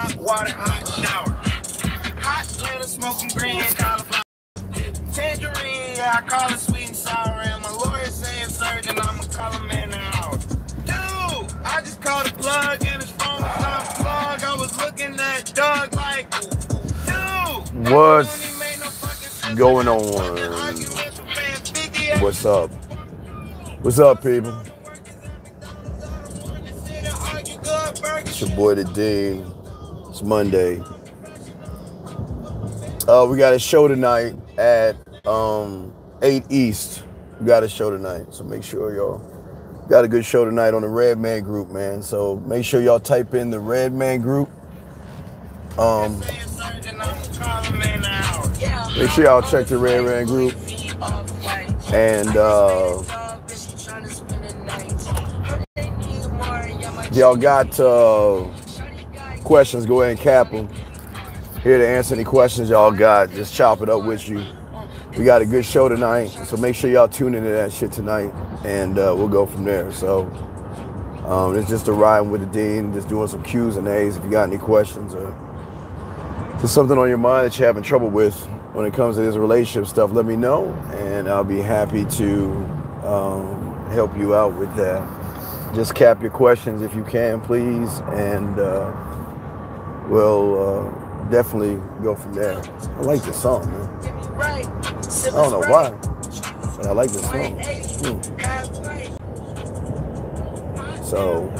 Hot water, hot shower. Hot glitter, smoking green, cauliflower. Tangerine, yeah, I call it sweet and sour. And my lawyer saying surgeon, I'ma call him in an hour. Dude, I just called a plug and his phone was unplugged. I was looking at Doug like, dude. What's going on? What's up? What's up, people? It's your boy, The Dean. It's Monday. We got a show tonight at 8 East. We got a show tonight, so make sure y'all got a good show tonight on the Red Man Group, man. So make sure y'all type in the Red Man Group. Make sure y'all check the Red Man Group. And y'all got questions, go ahead and cap them. Here to answer any questions y'all got, just chop it up with you. We got a good show tonight, so make sure y'all tune into that shit tonight, and we'll go from there. So it's just a riding with The Dean, just doing some Q's and A's. If you got any questions or just something on your mind that you're having trouble with when it comes to this relationship stuff, let me know, and I'll be happy to help you out with that. Just cap your questions if you can, please, and we'll definitely go from there. I like this song, man. I don't know why, but I like this song. So,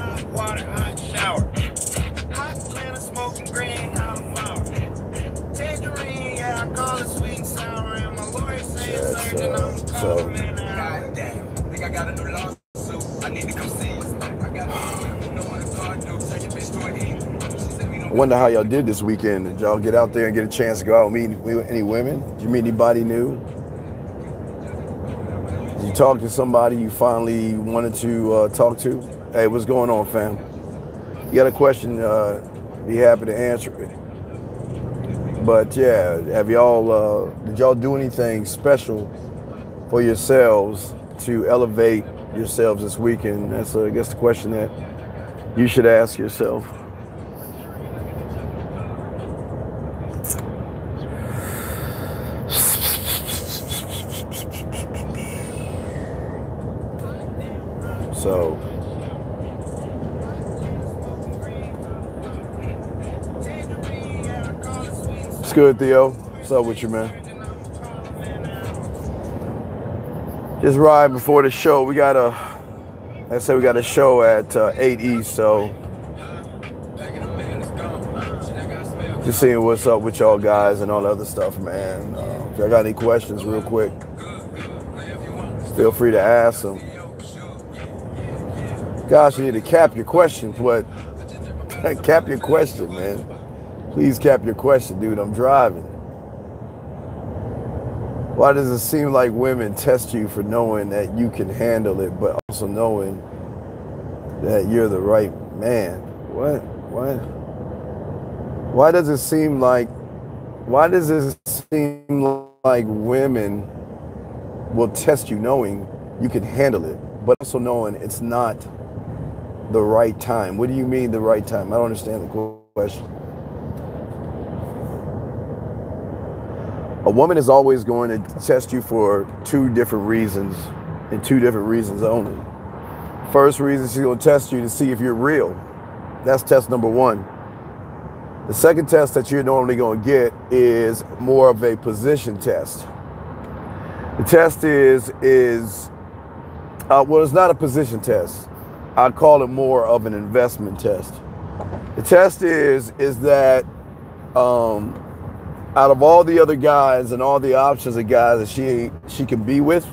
I wonder how y'all did this weekend. Did y'all get out there and get a chance to go out and meet any women? Did you meet anybody new? Did you talk to somebody you finally wanted to talk to? Hey, what's going on, fam? You got a question, be happy to answer it. But yeah, have y'all, did y'all do anything special for yourselves to elevate yourselves this weekend? That's, I guess, the question that you should ask yourself. So, it's good, Theo. What's up with you, man? Just ride before the show. We got a show at 8 East, so just seeing what's up with y'all guys and all the other stuff, man. If y'all got any questions real quick, feel free to ask them. Gosh, you need to cap your question, but cap your question, man. Please cap your question, dude. I'm driving. Why does it seem like women test you for knowing that you can handle it, but also knowing that you're the right man? What? What? Why does it seem like women will test you knowing you can handle it, but also knowing it's not the right time? What do you mean the right time? I don't understand the question. A woman is always going to test you for two different reasons, and two different reasons only. First reason, she's going to test you to see if you're real. That's test number one. The second test that you're normally going to get is more of a position test. The test is it's not a position test. I call it more of an investment test. The test is that out of all the other guys and all the options of guys that she can be with,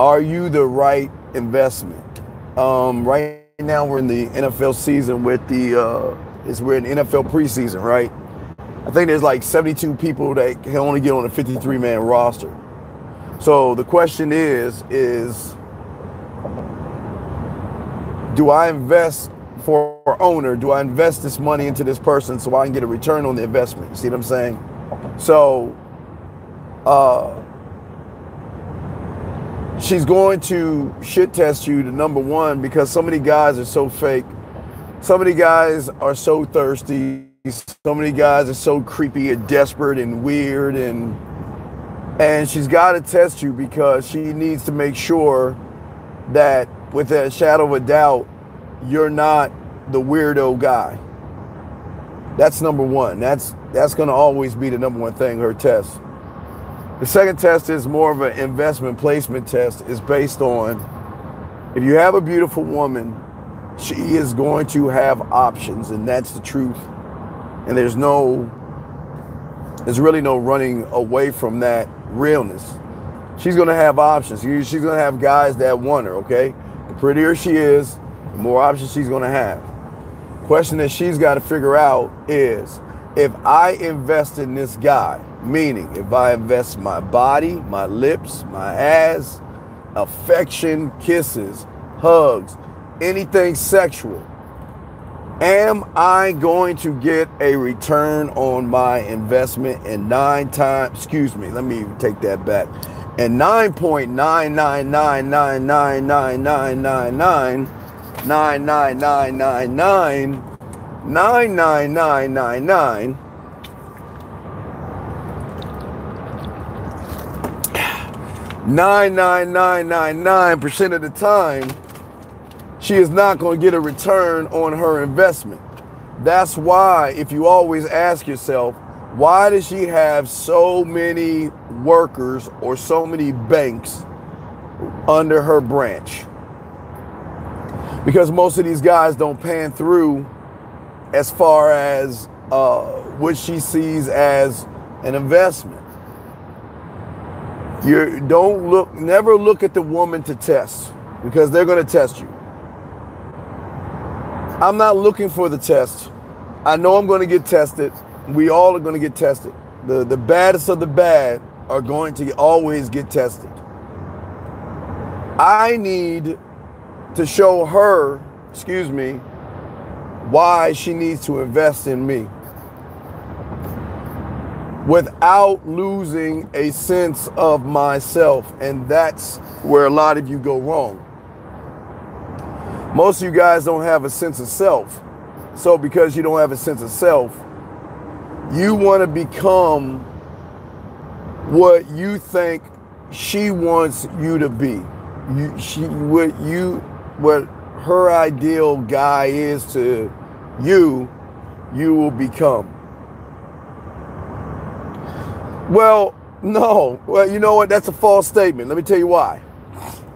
are you the right investment? Right now we're in the NFL season with we're in NFL preseason, right? I think there's like 72 people that can only get on a 53-man roster. So the question is do I invest for an owner? Do I invest this money into this person so I can get a return on the investment? See what I'm saying? So she's going to shit test you to number one, because so many guys are so fake So many guys are so thirsty. So many guys are so creepy and desperate and weird. And she's got to test you because she needs to make sure that with a shadow of a doubt, you're not the weirdo guy. That's number one. That's going to always be the number one thing, her test. The second test is more of an investment placement test. It's based on if you have a beautiful woman, she is going to have options, and that's the truth. And there's really no running away from that realness. She's going to have options. She's going to have guys that want her, okay? The prettier she is, the more options she's going to have. The question that she's got to figure out is, if I invest in this guy, meaning if I invest my body, my lips, my ass, affection, kisses, hugs, anything sexual, am I going to get a return on my investment? And 9.999% of the time, she is not going to get a return on her investment. That's why, if you always ask yourself, why does she have so many workers or so many banks under her branch? Because most of these guys don't pan through as far as what she sees as an investment. You don't look, never look at the woman to test, because they're going to test you. I'm not looking for the test. I know I'm going to get tested. We all are going to get tested. The baddest of the bad are going to always get tested. I need to show her, why she needs to invest in me without losing a sense of myself. And that's where a lot of you go wrong. Most of you guys don't have a sense of self. So because you don't have a sense of self, you want to become what you think she wants you to be. What her ideal guy is to you, you will become. Well, no. Well, you know what? That's a false statement. Let me tell you why.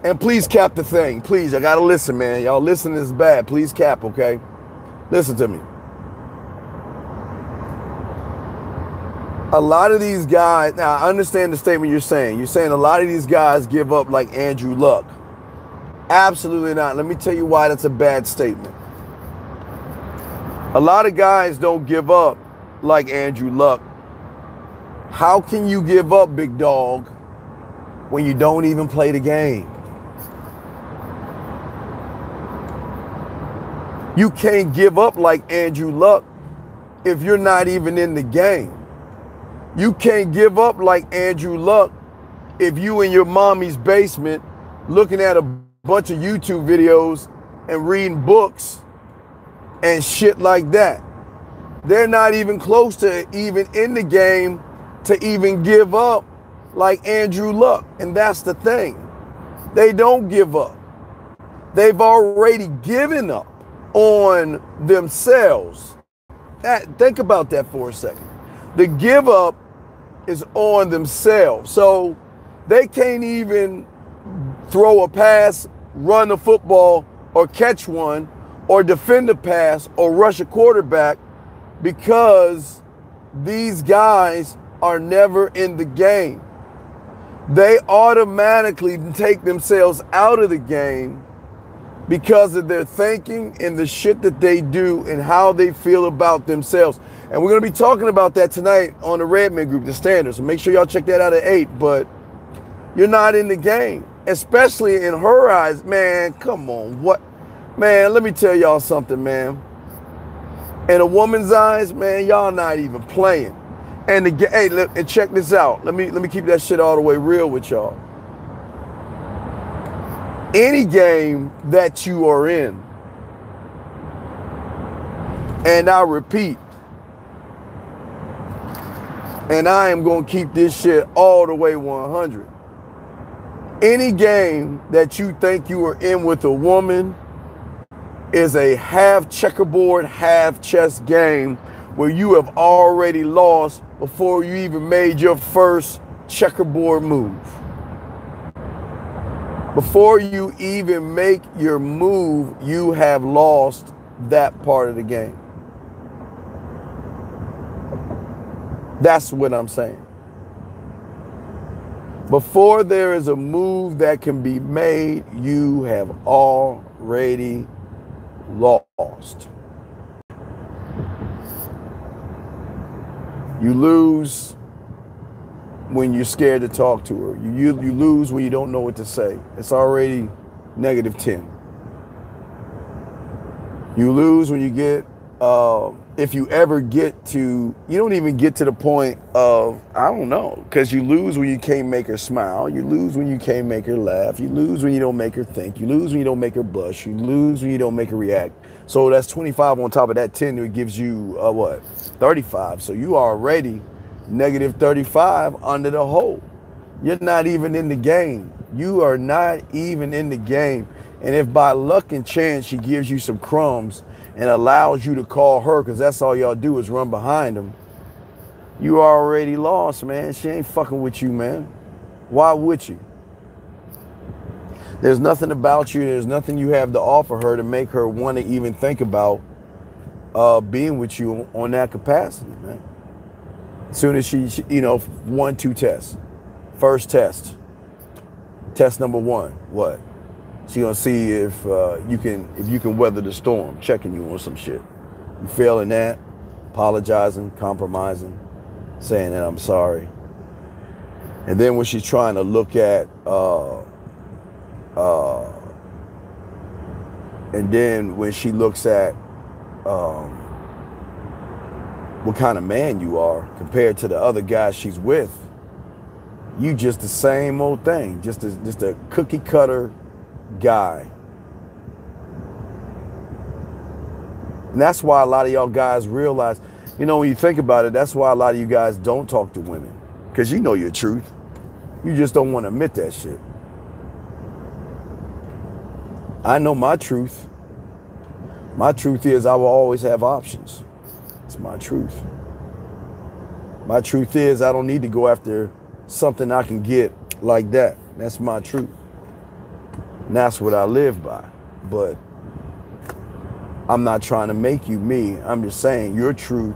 And please cap the thing. Please, I got to listen, man. Y'all listening is bad. Please cap, okay? Listen to me. A lot of these guys, now I understand the statement you're saying. You're saying a lot of these guys give up like Andrew Luck. Absolutely not. Let me tell you why that's a bad statement. A lot of guys don't give up like Andrew Luck. How can you give up, big dog, when you don't even play the game? You can't give up like Andrew Luck if you're not even in the game. You can't give up like Andrew Luck if you in your mommy's basement looking at a bunch of YouTube videos and reading books and shit like that. They're not even close to even in the game to even give up like Andrew Luck. And that's the thing. They don't give up. They've already given up on themselves. Think about that for a second. The give up is on themselves. So they can't even throw a pass, run a football, or catch one, or defend a pass, or rush a quarterback, because these guys are never in the game. They automatically take themselves out of the game because of their thinking and the shit that they do and how they feel about themselves. And we're going to be talking about that tonight on the Redman Group, The Standard. So make sure y'all check that out at 8. But you're not in the game, especially in her eyes. Man, come on. What? Man, let me tell y'all something, man. In a woman's eyes, man, y'all not even playing. And the, hey, look, and check this out. Let me keep that shit all the way real with y'all. Any game that you are in, And I repeat, and I am going to keep this shit all the way 100. Any game that you think you are in with a woman is a half checkerboard, half chess game where you have already lost before you even made your first checkerboard move. Before you even make your move, you have lost that part of the game. That's what I'm saying. Before there is a move that can be made, you have already lost. You lose when you're scared to talk to her. You lose when you don't know what to say. It's already negative 10. You lose when you get... if you ever get to, you don't even get to the point of, I don't know, because you lose when you can't make her smile. You lose when you can't make her laugh. You lose when you don't make her think. You lose when you don't make her blush. You lose when you don't make her react. So that's 25 on top of that 10. It gives you, 35. So you are already negative 35 under the hole. You're not even in the game. You are not even in the game. And if by luck and chance she gives you some crumbs and allows you to call her, because that's all y'all do is run behind them, you already lost, man. She ain't fucking with you, man. Why would she? There's nothing about you. There's nothing you have to offer her to make her want to even think about being with you on that capacity, man. As soon as she, you know, 1, 2 tests. First test. Test number 1. What? She gonna see if you can weather the storm, checking you on some shit. You failing that, apologizing, compromising, saying that I'm sorry. And then when she's trying to look at, what kind of man you are compared to the other guys she's with, you just the same old thing, just a cookie cutter guy. And that's why a lot of y'all guys realize, you know, when you think about it, that's why a lot of you guys don't talk to women, because you know your truth. You just don't want to admit that shit. I know my truth. My truth is I will always have options. It's my truth. My truth is I don't need to go after something I can get like that. That's my truth. And that's what I live by. But I'm not trying to make you me. I'm just saying your truth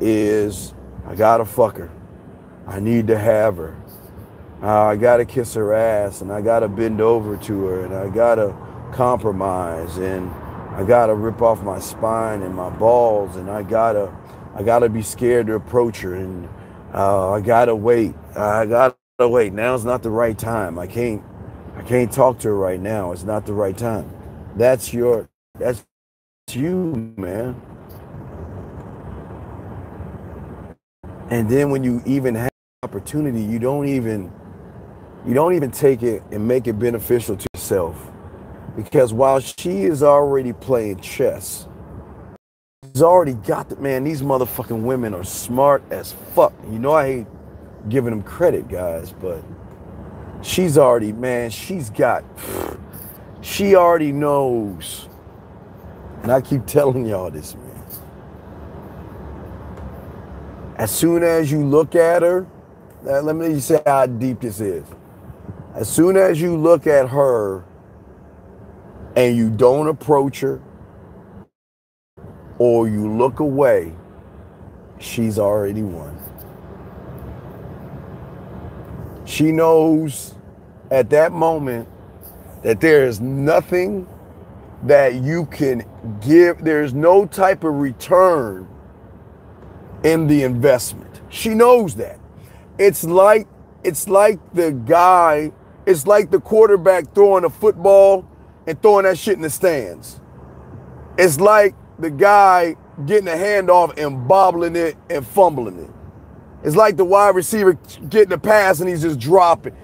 is I gotta fuck her. I need to have her. I gotta kiss her ass, and I gotta bend over to her, and I gotta compromise, and I gotta rip off my spine and my balls, and I gotta be scared to approach her, and I gotta wait. Now's not the right time. I can't talk to her right now. It's not the right time. That's you, man. And then when you even have opportunity, you don't even take it and make it beneficial to yourself. Because while she is already playing chess, she's already got the man. These motherfucking women are smart as fuck. You know, I hate giving them credit, guys, but she's already, man, she already knows. And I keep telling y'all this, man. As soon as you look at her, let me say how deep this is. As soon as you look at her and you don't approach her or you look away, she's already won. She knows at that moment that there is nothing that you can give. There's no type of return in the investment. She knows that. It's like the guy, it's like the quarterback throwing a football and throwing that shit in the stands. It's like the guy getting a handoff and bobbling it and fumbling it. It's like the wide receiver getting a pass and he's just dropping.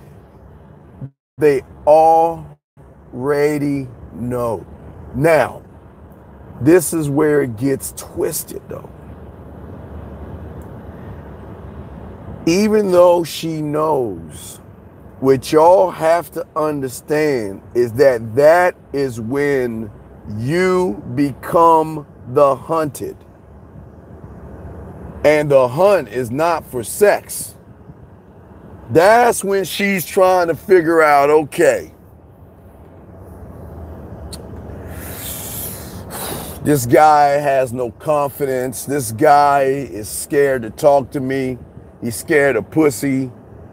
They already know. Now, This is where it gets twisted, though. Even though she knows, what y'all have to understand is that that is when you become the hunted. And the hunt is not for sex. That's when she's trying to figure out, okay, this guy has no confidence. This guy is scared to talk to me. He's scared of pussy.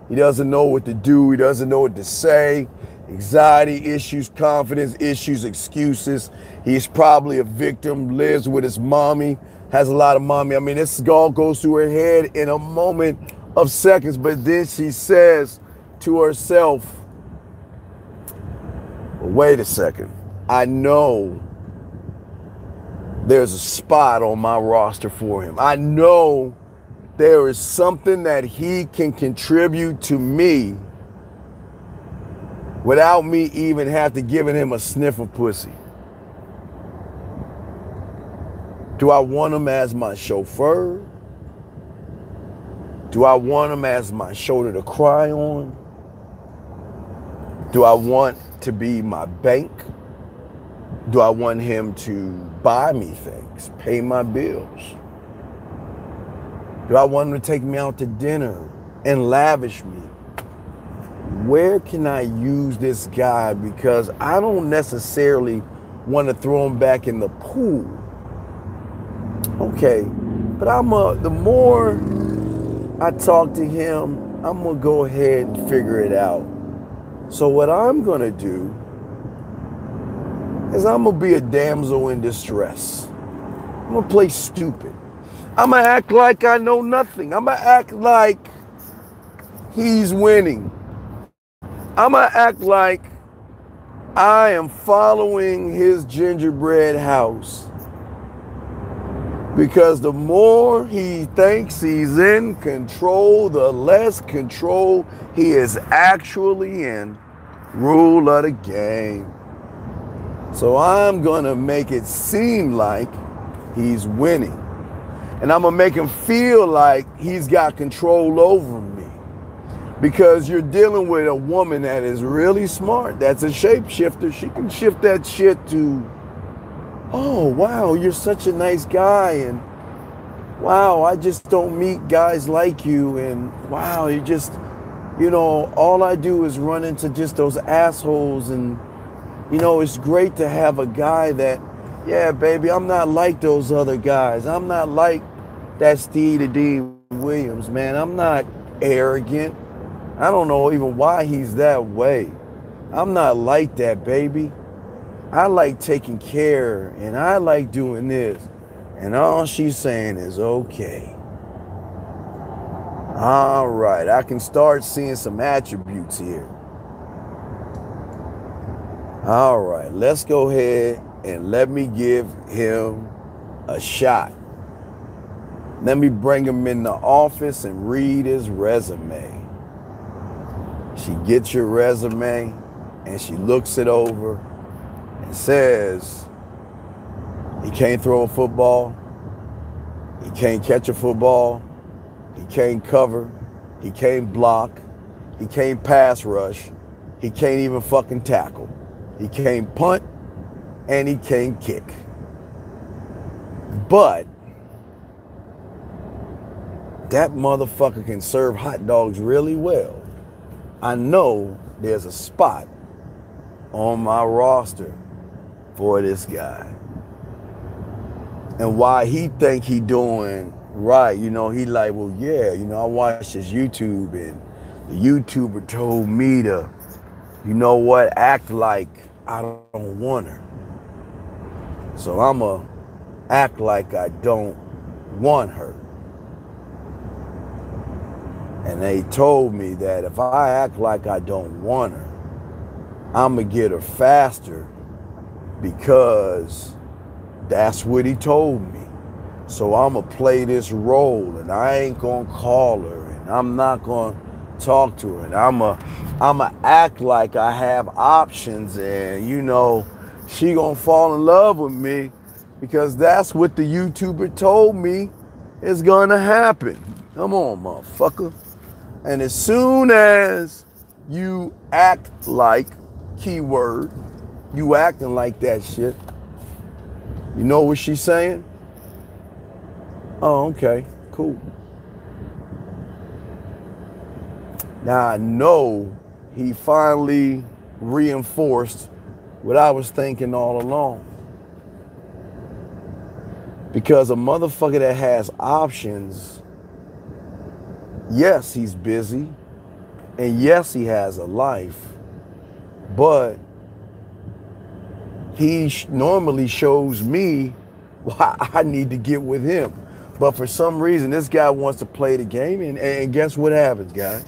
He doesn't know what to do. He doesn't know what to say. Anxiety issues, confidence issues, excuses. He's probably a victim, lives with his mommy, has a lot of mommy. I mean, this all goes through her head in a moment of seconds. But then she says to herself, well, wait a second. I know there's a spot on my roster for him. I know there is something that he can contribute to me without me even have to giving him a sniff of pussy. Do I want him as my chauffeur? Do I want him as my shoulder to cry on? Do I want to be my bank? Do I want him to buy me things, pay my bills? Do I want him to take me out to dinner and lavish me? Where can I use this guy? Because I don't necessarily want to throw him back in the pool. Okay, but the more I talk to him, I'm going to go ahead and figure it out. So what I'm going to do is I'm going to be a damsel in distress. I'm going to play stupid. I'm going to act like I know nothing. I'm going to act like he's winning. I'm going to act like I am following his gingerbread house. Because the more he thinks he's in control, the less control he is actually in. Rule of the game. So I'm going to make it seem like he's winning. And I'm going to make him feel like he's got control over me. Because you're dealing with a woman that is really smart. That's a shapeshifter. She can shift that shit to, oh, wow, you're such a nice guy. And wow, I just don't meet guys like you. And wow, you just, you know, all I do is run into just those assholes. And, you know, it's great to have a guy that, yeah, baby, I'm not like those other guys. I'm not like that Steve the D Williams, man. I'm not arrogant. I don't know even why he's that way. I'm not like that, baby. I like taking care, and I like doing this. And all she's saying is, okay. All right, I can start seeing some attributes here. All right, let's go ahead and let me give him a shot. Let me bring him in the office and read his resume. She gets your resume and she looks it over and says, he can't throw a football. He can't catch a football. He can't cover. He can't block. He can't pass rush. He can't even fucking tackle. He can't punt. And he can't kick. But that motherfucker can serve hot dogs really well. I know there's a spot on my roster for this guy. And why he think he doing right, you know, he like, well, yeah, you know, I watched his YouTube and the YouTuber told me to, you know what, act like I don't want her. So I'm going to act like I don't want her. And they told me that if I act like I don't want her, I'm going to get her faster because that's what he told me. So I'm going to play this role and I ain't going to call her and I'm not going to talk to her. And I'm going to act like I have options and, you know, she gonna fall in love with me because that's what the YouTuber told me is gonna happen. Come on, motherfucker. And as soon as you act like, keyword, you acting like that shit, you know what she's saying? Oh, okay, cool. Now I know he finally reinforced what I was thinking all along. Because a motherfucker that has options, yes, he's busy, and yes, he has a life, but he normally shows me why I need to get with him. But for some reason, this guy wants to play the game, and guess what happens, guys?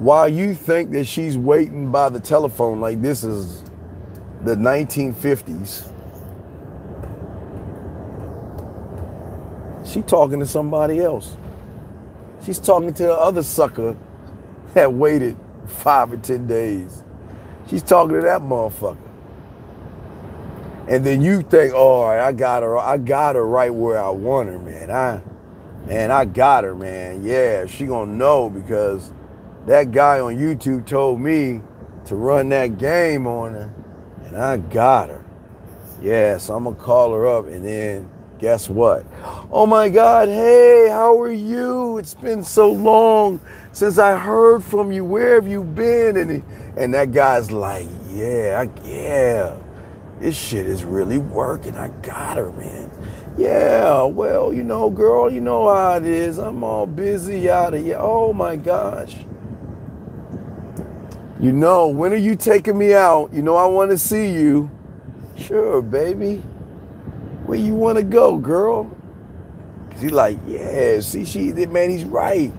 While you think that she's waiting by the telephone like this is the 1950s, she's talking to somebody else. She's talking to the other sucker that waited 5 or 10 days. She's talking to that motherfucker. And then you think, oh, I got her right where I want her, man. I got her, man. Yeah, she gonna know because that guy on YouTube told me to run that game on her, and I got her. Yeah, so I'm gonna call her up, and then guess what? Oh my God, hey, how are you? It's been so long since I heard from you. Where have you been? And that guy's like, yeah, this shit is really working. I got her, man. Yeah, well, you know, girl, you know how it is. I'm all busy out of here. Oh my gosh. You know, when are you taking me out? You know, I want to see you. Sure, baby. Where you want to go, girl? Cause he's like, yeah, see, she did, man, he's right.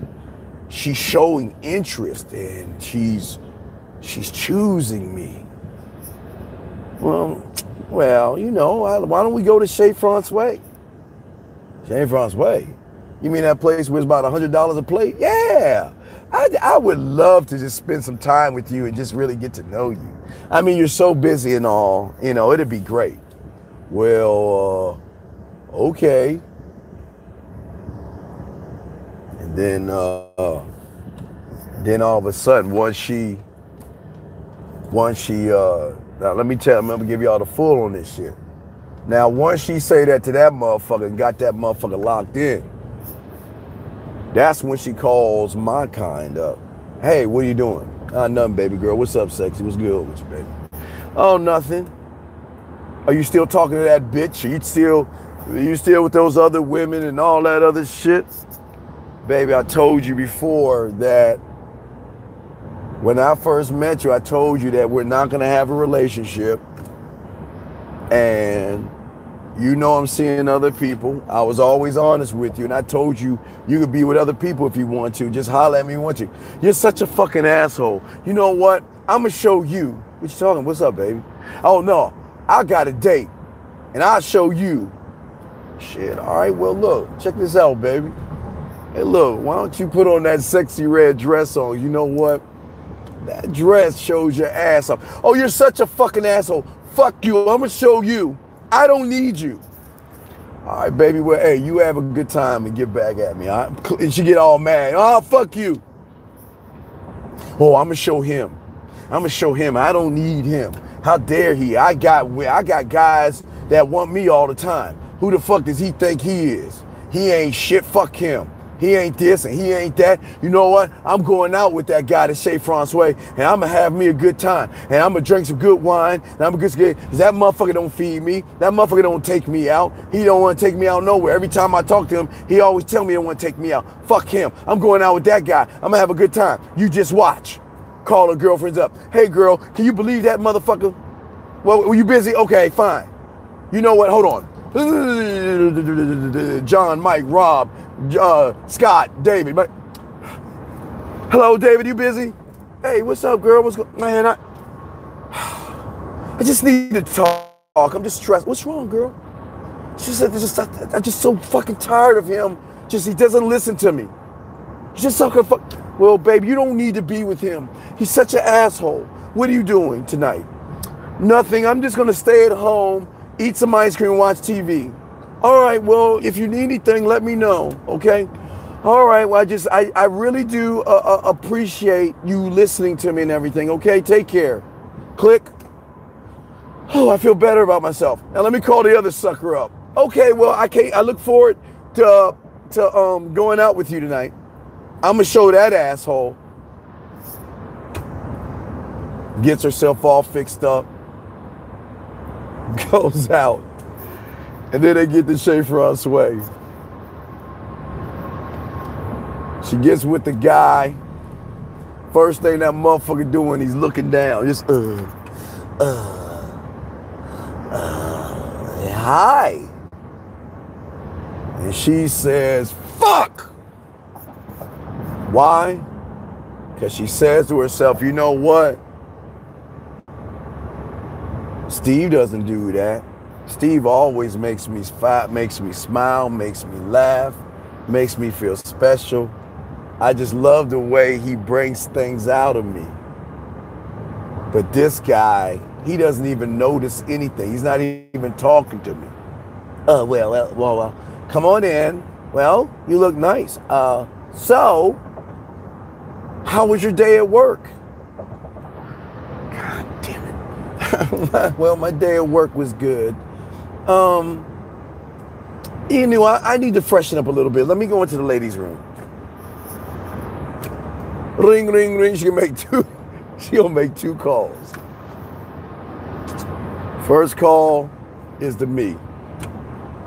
She's showing interest and she's choosing me. Well, you know, why don't we go to Chez Francois? Chez Francois? You mean that place where it's about $100 a plate? Yeah, I would love to just spend some time with you and just really get to know you. I mean, you're so busy and all, you know, it'd be great. Well, okay. And then all of a sudden, once she now let me tell you, I'm gonna give y'all the full on this shit. Now, once she say that to that motherfucker and got that motherfucker locked in, that's when she calls my kind up. Hey, what are you doing? Ah, nothing, baby girl. What's up, sexy? What's good with you, baby? Oh, nothing. Are you still talking to that bitch? Are you still with those other women and all that other shit? Baby, I told you before that when I first met you, I told you that we're not going to have a relationship. And you know I'm seeing other people. I was always honest with you. And I told you you could be with other people if you want to. Just holler at me when you want to. You're such a fucking asshole. You know what? I'm going to show you. What you talking? What's up, baby? Oh, no. I got a date, and I'll show you. Shit, all right, well, look, check this out, baby. Hey, look, why don't you put on that sexy red dress on? You know what? That dress shows your ass up. Oh, you're such a fucking asshole. Fuck you. I'm going to show you. I don't need you. All right, baby, well, hey, you have a good time and get back at me. All right? And she get all mad. Oh, fuck you. Oh, I'm going to show him. I'm going to show him. I don't need him. How dare he? I got guys that want me all the time. Who the fuck does he think he is? He ain't shit. Fuck him. He ain't this and he ain't that. You know what? I'm going out with that guy to Chez Francois, and I'm going to have me a good time. And I'm going to drink some good wine. And I'm going to get, because that motherfucker don't feed me. That motherfucker don't take me out. He don't want to take me out nowhere. Every time I talk to him, he always tell me he don't want to take me out. Fuck him. I'm going out with that guy. I'm going to have a good time. You just watch. Call her girlfriends up. Hey, girl, can you believe that motherfucker? Well, were you busy? Okay, fine. You know what? Hold on. John, Mike, Rob, Scott, David. Hello, David, you busy? Hey, what's up, girl? What's going on? Man, I just need to talk. I'm just stressed. What's wrong, girl? She said, I'm just so fucking tired of him. Just, he doesn't listen to me. He's just so fucking... Well, babe, you don't need to be with him. He's such an asshole. What are you doing tonight? Nothing. I'm just going to stay at home eat some ice cream, watch TV. All right, well, if you need anything, let me know, okay? All right, well, I really do appreciate you listening to me and everything, okay? Take care. Click. Oh, I feel better about myself. Now let me call the other sucker up. Okay, well, I look forward to going out with you tonight. I'm gonna show that asshole. Gets herself all fixed up, goes out, and then they get the Schaefer on sway. She gets with the guy. First thing that motherfucker doing, he's looking down, just hi. And she says, fuck. Why? Because she says to herself, you know what? Steve doesn't do that. Steve always makes me smile, makes me laugh, makes me feel special. I just love the way he brings things out of me. But this guy, he doesn't even notice anything. He's not even talking to me. Come on in. Well, you look nice. So, how was your day at work? God damn it. Well, my day at work was good. You know, I need to freshen up a little bit. Let me go into the ladies' room. Ring, ring, ring. She'll make two calls. First call is to me.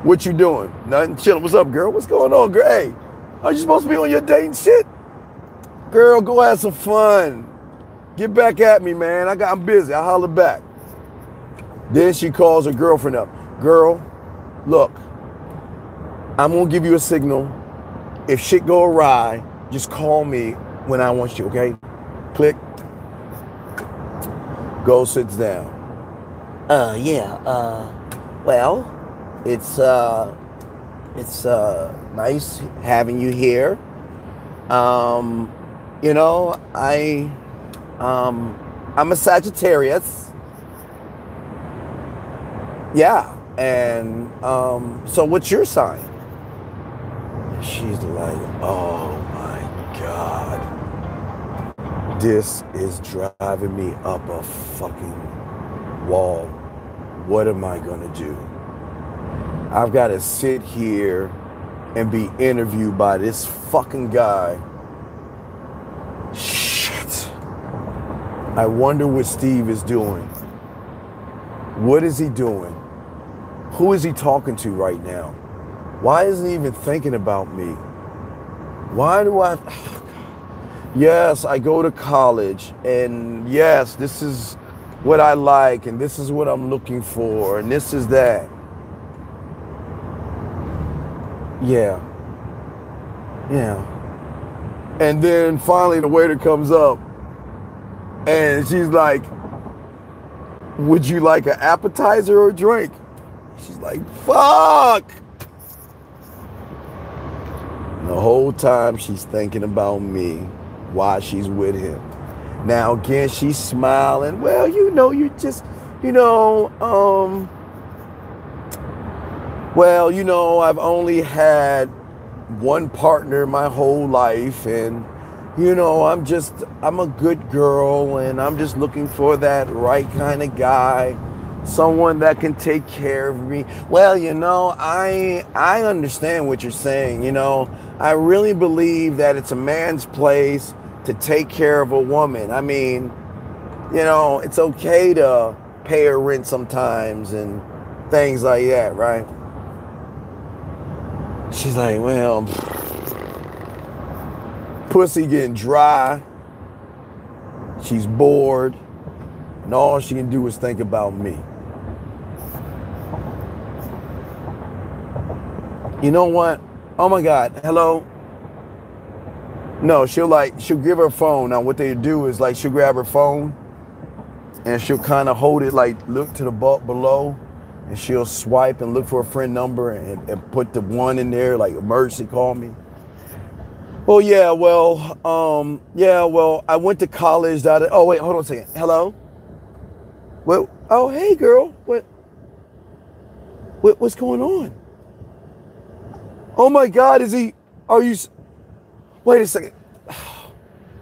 What you doing? Nothing. Chilling. What's up, girl? What's going on, girl? Hey, are you supposed to be on your date and shit? Girl, go have some fun. Get back at me, man. I'm busy. I'll holler back. Then she calls her girlfriend up. Girl, look, I'm going to give you a signal. If shit go awry, just call me when I want you, okay? Click. Go sits down. Well, it's nice having you here. You know, I'm a Sagittarius. Yeah. And so what's your sign? She's like, oh my God. This is driving me up a fucking wall. What am I gonna do? I've got to sit here and be interviewed by this fucking guy. I wonder what Steve is doing. What is he doing? Who is he talking to right now? Why isn't he even thinking about me? Why do I... Yes, I go to college, and yes, this is what I like, and this is what I'm looking for, and this is that. Yeah. Yeah. And then finally the waiter comes up. And she's like, would you like an appetizer or a drink? She's like, fuck. And the whole time she's thinking about me while she's with him. Now, again, she's smiling. Well, you know, you just, you know, well, you know, I've only had one partner my whole life, and you know, I'm a good girl, and I'm just looking for that right kind of guy, someone that can take care of me. Well, you know, I understand what you're saying. You know, I really believe that it's a man's place to take care of a woman. I mean, you know, it's okay to pay her rent sometimes and things like that, right? She's like, well... Pussy getting dry. She's bored. And all she can do is think about me. You know what? Oh my God. Hello? No, she'll give her phone. Now what they do is she'll grab her phone and she'll kind of hold it look to the below, and she'll swipe and look for a friend number and put the one in there, like emergency call me. Oh, yeah, well, I went to college. Oh, wait, hold on a second. Hello? What? Oh, hey, girl. What? What's going on? Oh my God, is he, are you, wait a second.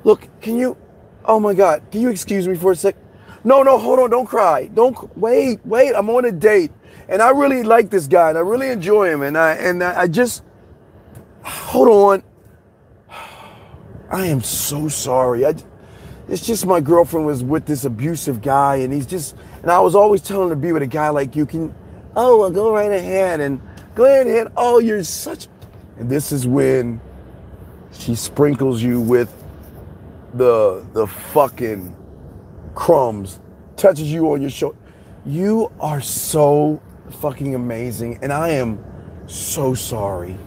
Look, can you, oh my God, can you excuse me for a sec? No, no, hold on, don't cry. Don't, wait, wait, I'm on a date. And I really like this guy and I really enjoy him. And I just, hold on. I am so sorry. It's just my girlfriend was with this abusive guy and he's just, and I was always telling him to be with a guy like you. Can, oh, well, go right ahead and go ahead and hit. Oh, you're such, and this is when she sprinkles you with the fucking crumbs, touches you on your shoulder. You are so fucking amazing, and I am so sorry.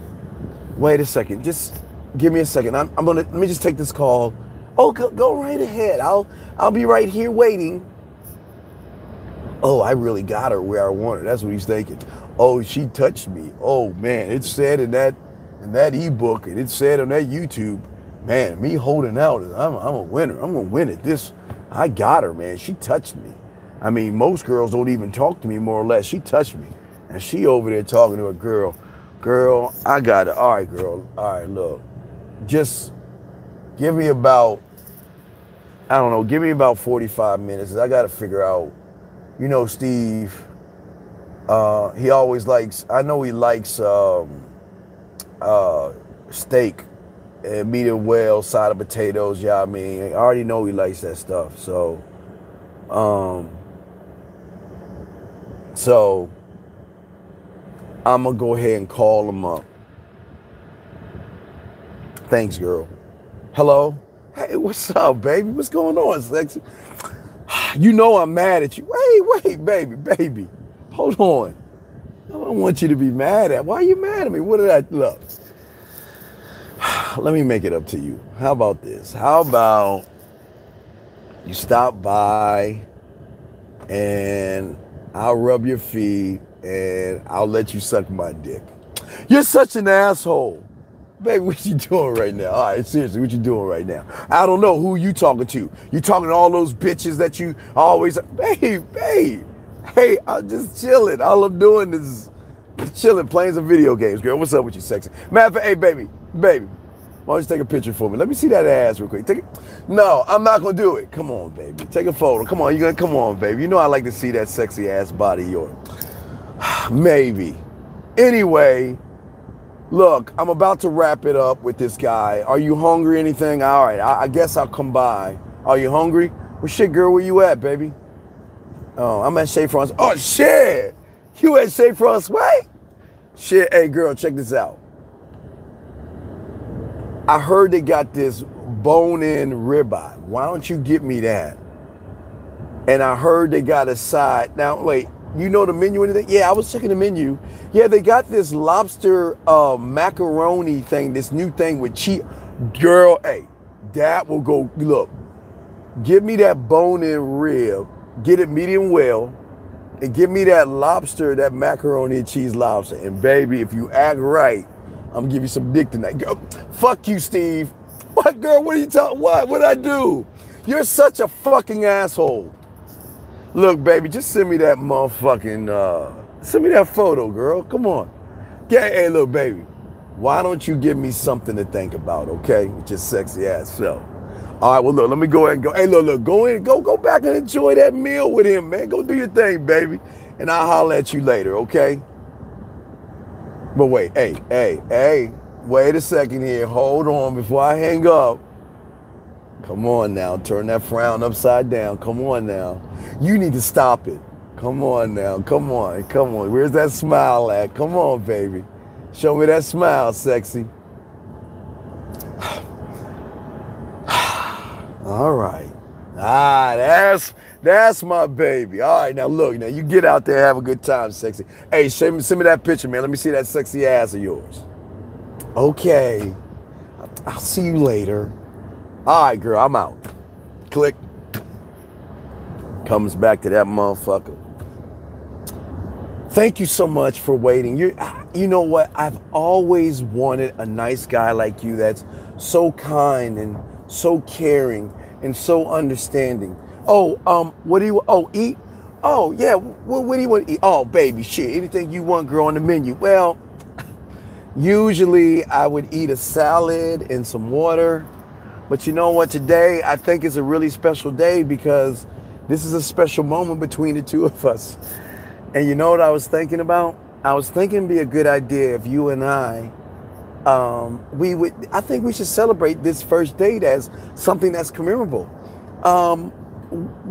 Wait a second, just give me a second. I'm gonna, let me just take this call. Oh, go right ahead. I'll be right here waiting. Oh, I really got her where I want her. That's what he's thinking. Oh, she touched me. Oh man, it's said in that ebook, and it's said on that YouTube. Man, me holding out, I'm a winner. I'm gonna win at this. I got her, man. She touched me. I mean, most girls don't even talk to me, more or less. She touched me, and she over there talking to a girl. Girl, I got it. All right, girl. All right, look. Just give me about, I don't know, give me about 45 minutes. I got to figure out, you know, Steve, he always likes, I know he likes steak and meat and whale, side of potatoes. Yeah, I mean, I already know he likes that stuff. So, so I'm going to go ahead and call him up. Thanks, girl. Hello? Hey, what's up, baby? What's going on, sexy? You know I'm mad at you. Wait, baby. Hold on. I don't want you to be mad at me. Why are you mad at me? What did I look? Let me make it up to you. How about this? How about you stop by and I'll rub your feet and I'll let you suck my dick. You're such an asshole. Baby, what you doing right now? All right, seriously, what you doing right now? I don't know who you talking to. You talking to all those bitches that you always, babe. Hey, I'm just chilling. All I'm doing is chilling, playing some video games. Girl, what's up with you, sexy? Matter of fact, hey, baby, why don't you take a picture for me? Let me see that ass real quick. Take it. No, I'm not gonna do it. Come on, baby, take a photo. Come on, you gonna come on, baby. You know I like to see that sexy ass body of yours. Maybe. Anyway. Look, I'm about to wrap it up with this guy. Are you hungry? Anything? All right, I guess I'll come by. Are you hungry? Well, shit, girl, where you at, baby? Oh, I'm at Chez Francois. Oh, shit! You at Chez Francois? Shit, hey, girl, check this out. I heard they got this bone-in ribeye. Why don't you get me that? And I heard they got a side. Now, wait. You know the menu or anything? Yeah, I was checking the menu. Yeah, they got this lobster macaroni thing, this new thing with cheese. Girl, hey, that will go. Look, give me that bone-in rib, get it medium well, and give me that lobster, that macaroni and cheese lobster. And baby, if you act right, I'm gonna give you some dick tonight. Girl, fuck you, Steve. What, girl? What are you talking? What? What'd I do? You're such a fucking asshole. Look, baby, just send me that motherfucking, send me that photo, girl. Come on. Hey, look, baby, why don't you give me something to think about, okay? With your sexy ass self. All right, well, look, let me go ahead and go. Hey, look, go in, go back and enjoy that meal with him, man. Go do your thing, baby. And I'll holler at you later, okay? But wait, hey, wait a second here. Hold on before I hang up. Come on now, turn that frown upside down. Come on now. You need to stop it. Come on now, come on. Where's that smile at? Come on, baby. Show me that smile, sexy. All right. Ah, that's my baby. All right, now look, now you get out there, have a good time, sexy. Hey, send me that picture, man. Let me see that sexy ass of yours. Okay, I'll see you later. All right, girl, I'm out. Click. Comes back to that motherfucker. Thank you so much for waiting. You know what? I've always wanted a nice guy like you that's so kind and so caring and so understanding. Oh, what do you, oh, eat? Oh, yeah. What do you want to eat? Oh, baby, shit. Anything you want, girl, on the menu. Well, usually I would eat a salad and some water. But you know what? Today, I think it's a really special day because this is a special moment between the two of us. And you know what I was thinking about? I was thinking it'd be a good idea if you and I, I think we should celebrate this first date as something that's commemorable.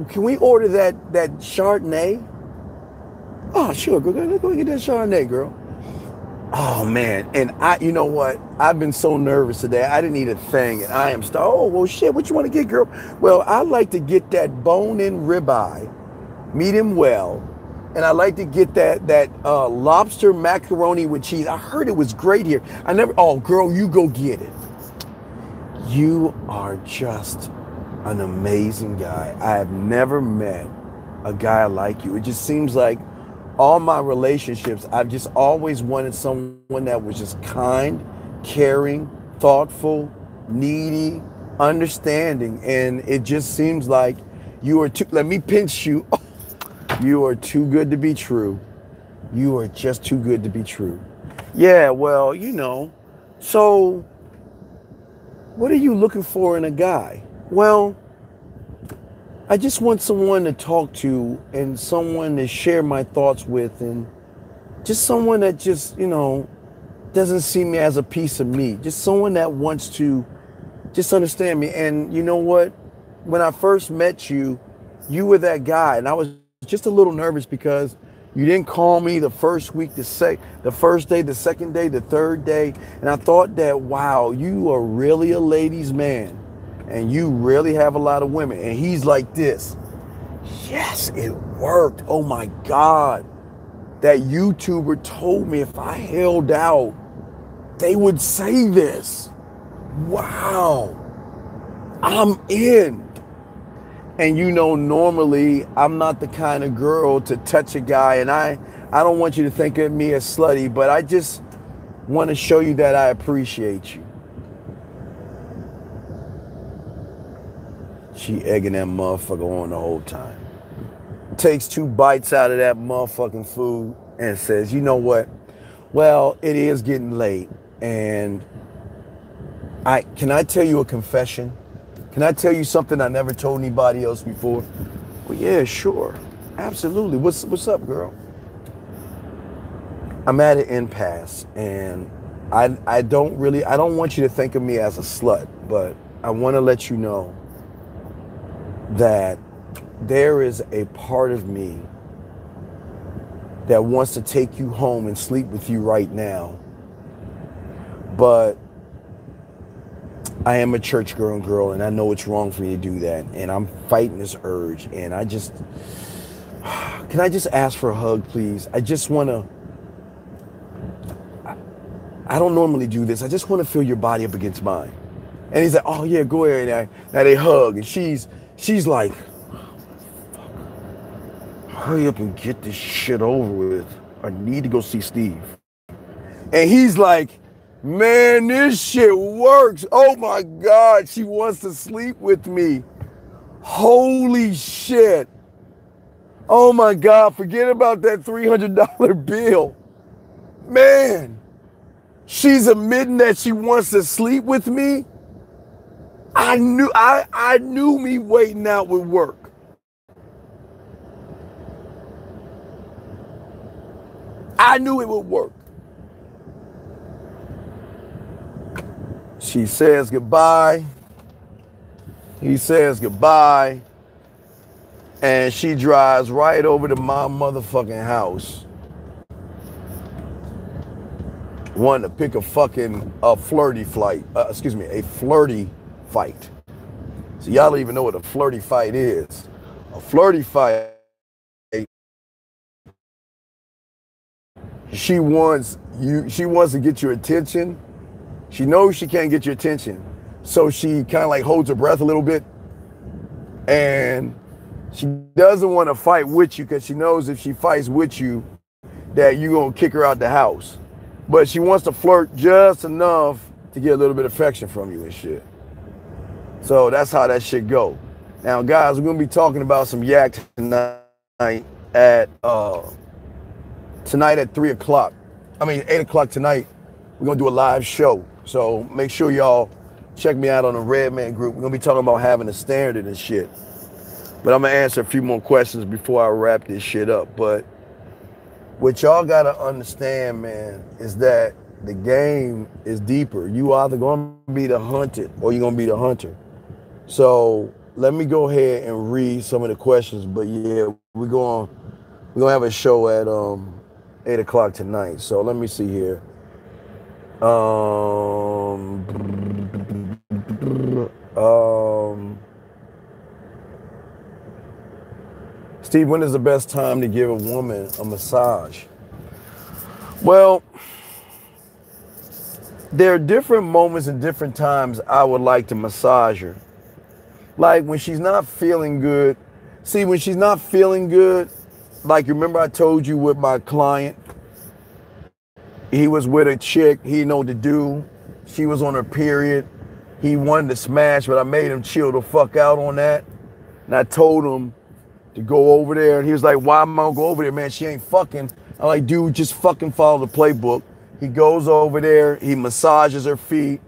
Can we order that Chardonnay? Oh, sure. Go get that Chardonnay, girl. Oh, man. And you know what? I've been so nervous today. I didn't eat a thing. And I am oh, well, shit. What you want to get, girl? Well, I'd like to get that bone-in ribeye, medium well. And I like to get that lobster macaroni with cheese. I heard it was great here. Oh, girl, you go get it. You are just an amazing guy. I have never met a guy like you. It just seems like all my relationships, I've just always wanted someone that was just kind, caring, thoughtful, needy, understanding. And it just seems like you are too, let me pinch you. Oh. You are too good to be true. You are just too good to be true. Yeah, well, you know. So, what are you looking for in a guy? Well, I just want someone to talk to and someone to share my thoughts with and just someone that just, you know, doesn't see me as a piece of meat. Just someone that wants to just understand me. And you know what? When I first met you, you were that guy, and I was just a little nervous because you didn't call me the first week, the first day, the second day, the third day. And I thought that, wow, you are really a ladies' man and you really have a lot of women. And he's like this. Yes, it worked. Oh my God. That YouTuber told me if I held out, they would say this. Wow. I'm in. And you know, normally I'm not the kind of girl to touch a guy, and I don't want you to think of me as slutty, but I just want to show you that I appreciate you. She egging that motherfucker on the whole time. Takes two bites out of that motherfucking food and says, you know what? Well, it is getting late, and can I tell you a confession? Can I tell you something I never told anybody else before? Well, yeah, sure. Absolutely. What's up, girl? I'm at an impasse, and I don't want you to think of me as a slut, but I want to let you know that there is a part of me that wants to take you home and sleep with you right now. But I am a churchgoing girl, and I know it's wrong for me to do that. And I'm fighting this urge. And can I just ask for a hug, please? I don't normally do this. I just want to feel your body up against mine. And he's like, oh yeah, go ahead. And now they hug. And she's like, hurry up and get this shit over with. I need to go see Steve. And he's like, man, this shit works. Oh my God, she wants to sleep with me. Holy shit. Oh my God, forget about that $300 bill. Man, she's admitting that she wants to sleep with me. I knew me waiting out would work. I knew it would work. She says goodbye. He says goodbye. And she drives right over to my motherfucking house. Wanting to pick a flirty fight. So y'all don't even know what a flirty fight is. A flirty fight. She wants to get your attention. She knows she can't get your attention. So she kind of like holds her breath a little bit. And she doesn't want to fight with you because she knows if she fights with you that you're going to kick her out the house. But she wants to flirt just enough to get a little bit of affection from you and shit. So that's how that shit go. Now, guys, we're going to be talking about some yak tonight. at tonight at 3 o'clock. I mean, 8 o'clock tonight. We're gonna do a live show. So make sure y'all check me out on the Red Man Group. We're gonna be talking about having a standard and shit. But I'm gonna answer a few more questions before I wrap this shit up. But what y'all gotta understand, man, is that the game is deeper. You either gonna be the hunted or you're gonna be the hunter. So let me go ahead and read some of the questions. But yeah, we're gonna have a show at 8 o'clock tonight. So let me see here. Steve, when is the best time to give a woman a massage? Well, there are different moments and different times I would like to massage her. Like when she's not feeling good. See, when she's not feeling good, like remember I told you with my client, he was with a chick, he didn't know what to do. She was on her period. He wanted to smash, but I made him chill the fuck out on that. And I told him to go over there. And he was like, why am I gonna go over there, man? She ain't fucking. I'm like, dude, just fucking follow the playbook. He goes over there, he massages her feet.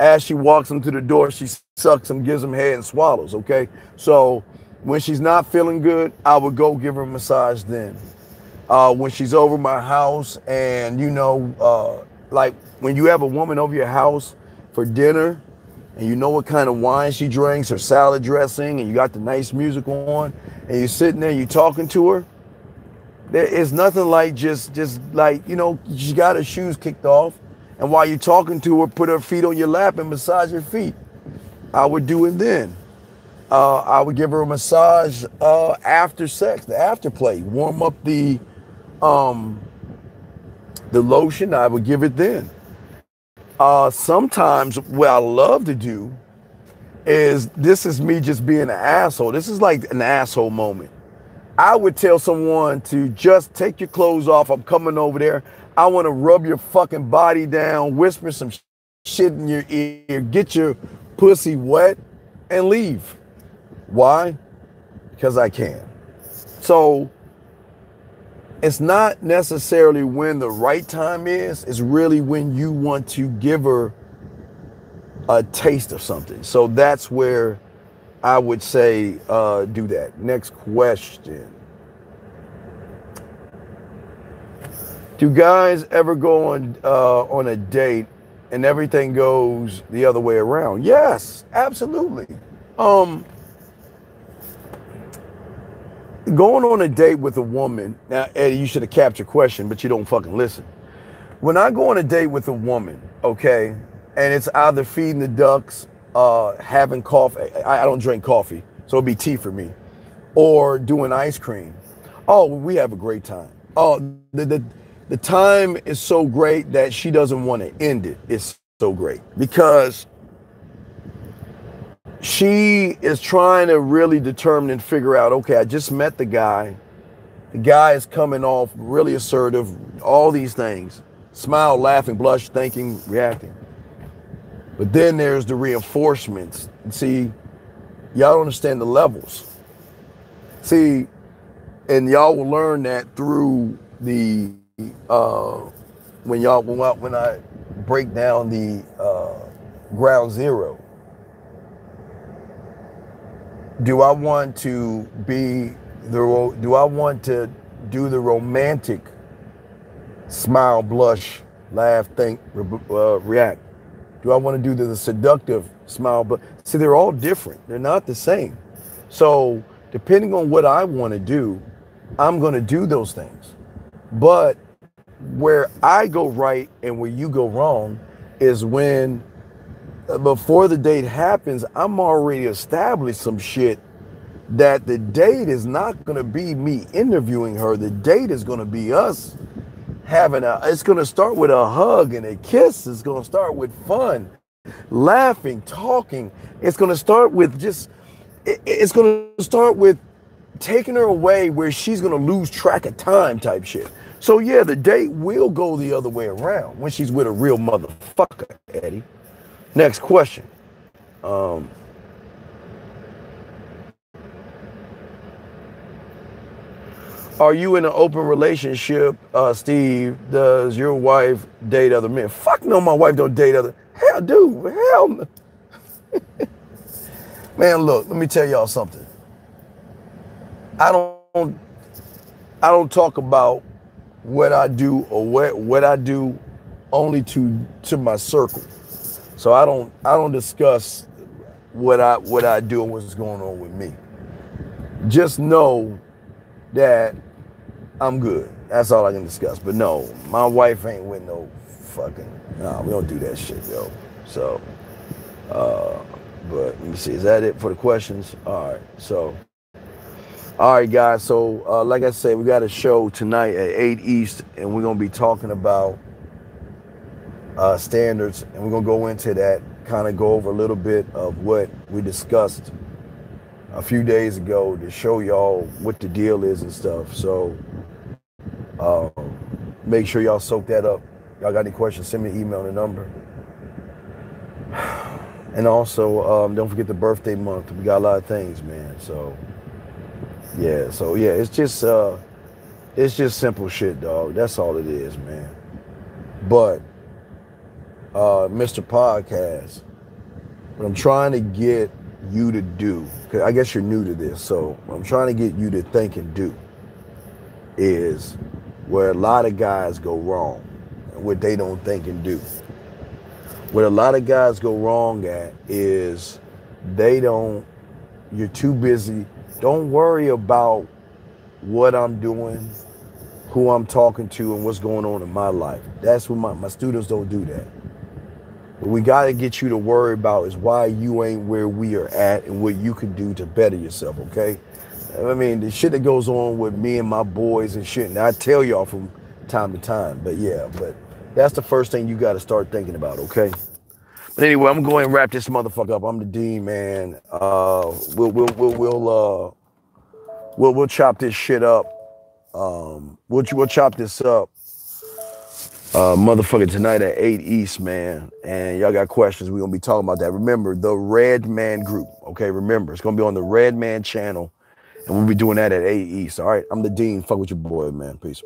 As she walks him to the door, she sucks him, gives him head and swallows, okay? So when she's not feeling good, I would go give her a massage then. When she's over my house and, you know, like when you have a woman over your house for dinner and you know what kind of wine she drinks or salad dressing and you got the nice music on and you're sitting there, you're talking to her, there is nothing like just like, you know, she got her shoes kicked off. And while you're talking to her, put her feet on your lap and massage her feet. I would do it then. I would give her a massage after sex, the after play. Warm up the lotion, I would give it then. Sometimes what I love to do is, this is me just being an asshole. This is like an asshole moment. I would tell someone to just take your clothes off. I'm coming over there. I want to rub your fucking body down, whisper some shit in your ear, get your pussy wet, and leave. Why? Because I can. So it's not necessarily when the right time is. It's really when you want to give her a taste of something. So that's where I would say do that. Next question. Do guys ever go on a date and everything goes the other way around? Yes, absolutely. Going on a date with a woman, now Eddie, you should have captured your question, but you don't fucking listen. When I go on a date with a woman, okay, and it's either feeding the ducks, having coffee. I don't drink coffee, so it'd be tea for me. Or doing ice cream. Oh, we have a great time. Oh, the time is so great that she doesn't want to end it. It's so great because she is trying to really determine and figure out, okay, I just met the guy. The guy is coming off really assertive, all these things. Smile, laughing, blush, thinking, reacting. But then there's the reinforcements. See, y'all don't understand the levels. See, and y'all will learn that through the, when I break down the ground zero. Do I want to be the, do I want to do the romantic smile, blush, laugh, think, react? Do I want to do the seductive smile? But see, they're all different. They're not the same. So depending on what I want to do, I'm going to do those things. But where I go right and where you go wrong is when, before the date happens, I'm already established some shit that the date is not going to be me interviewing her. The date is going to be us having a, it's going to start with a hug and a kiss. It's going to start with fun, laughing, talking. It's going to start with just, it's going to start with taking her away where she's going to lose track of time type shit. So yeah, the date will go the other way around when she's with a real motherfucker, Eddie. Next question. Are you in an open relationship, Steve? Does your wife date other men? Fuck no, my wife don't date other. Hell, dude, hell no. Man, look, let me tell y'all something. I don't talk about what I do or what I do only to my circle. So I don't discuss what I do and what's going on with me. Just know that I'm good. That's all I can discuss. But no, my wife ain't with no fucking, nah, we don't do that shit, yo. So, but let me see, is that it for the questions? All right, so, all right, guys. So, like I said, we got a show tonight at 8 East, and we're going to be talking about standards, and we're going to go into that, kind of go over a little bit of what we discussed a few days ago to show y'all what the deal is and stuff. So make sure y'all soak that up. Y'all got any questions, send me an email and a number. And also, don't forget the birthday month. We got a lot of things, man. So yeah, it's just simple shit, dog. That's all it is, man. But Mr. Podcast, what I'm trying to get you to do, because I guess you're new to this, so what I'm trying to get you to think and do is where a lot of guys go wrong, what they don't think and do. What a lot of guys go wrong at is they don't, you're too busy. Don't worry about what I'm doing, who I'm talking to, and what's going on in my life. That's what my students don't do that. What we got to get you to worry about is why you ain't where we are at and what you can do to better yourself, okay? I mean, the shit that goes on with me and my boys and shit, and I tell y'all from time to time, but yeah, but that's the first thing you got to start thinking about, okay? But anyway, I'm going to wrap this motherfucker up. I'm the Dean, man. We'll chop this shit up. We'll chop this up. Motherfucker, tonight at 8 East, man. And y'all got questions, we're going to be talking about that. Remember, the Red Man Group, okay? Remember, it's going to be on the Red Man channel. And we'll be doing that at 8 East, all right? I'm the Dean. Fuck with your boy, man. Peace.